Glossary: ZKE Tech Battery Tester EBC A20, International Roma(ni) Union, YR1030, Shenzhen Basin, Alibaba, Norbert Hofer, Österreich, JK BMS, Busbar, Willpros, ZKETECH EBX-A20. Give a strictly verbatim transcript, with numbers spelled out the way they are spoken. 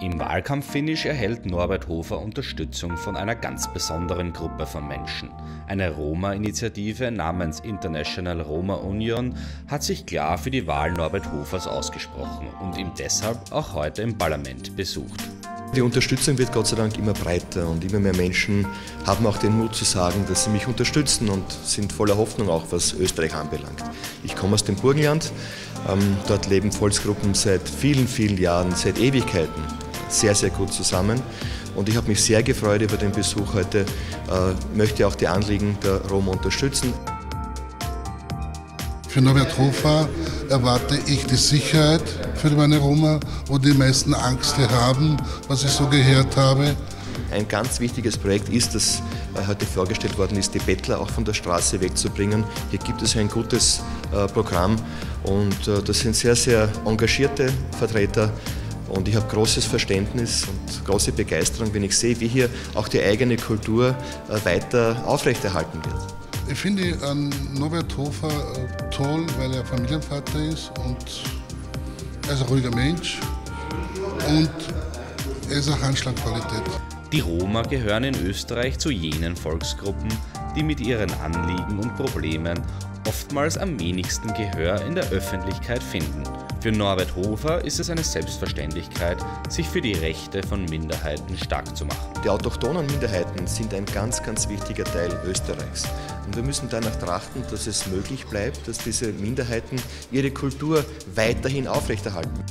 Im Wahlkampffinish erhält Norbert Hofer Unterstützung von einer ganz besonderen Gruppe von Menschen. Eine Roma-Initiative namens International Roma(ni) Union hat sich klar für die Wahl Norbert Hofers ausgesprochen und ihn deshalb auch heute im Parlament besucht. Die Unterstützung wird Gott sei Dank immer breiter und immer mehr Menschen haben auch den Mut zu sagen, dass sie mich unterstützen und sind voller Hoffnung auch, was Österreich anbelangt. Ich komme aus dem Burgenland, dort leben Volksgruppen seit vielen, vielen Jahren, seit Ewigkeiten sehr, sehr gut zusammen und ich habe mich sehr gefreut über den Besuch heute, möchte auch die Anliegen der Roma unterstützen. Für Norbert Hofer erwarte ich die Sicherheit für meine Roma, wo die meisten Angst haben, was ich so gehört habe. Ein ganz wichtiges Projekt ist, das heute vorgestellt worden ist, die Bettler auch von der Straße wegzubringen. Hier gibt es ein gutes Programm und das sind sehr, sehr engagierte Vertreter. Und ich habe großes Verständnis und große Begeisterung, wenn ich sehe, wie hier auch die eigene Kultur weiter aufrechterhalten wird. Ich finde ähm, Norbert Hofer äh, toll, weil er Familienvater ist und er ist ein ruhiger Mensch und er ist eine Handschlagqualität. Die Roma gehören in Österreich zu jenen Volksgruppen, die mit ihren Anliegen und Problemen oftmals am wenigsten Gehör in der Öffentlichkeit finden. Für Norbert Hofer ist es eine Selbstverständlichkeit, sich für die Rechte von Minderheiten stark zu machen. Die autochthonen Minderheiten sind ein ganz, ganz wichtiger Teil Österreichs. Und wir müssen danach trachten, dass es möglich bleibt, dass diese Minderheiten ihre Kultur weiterhin aufrechterhalten.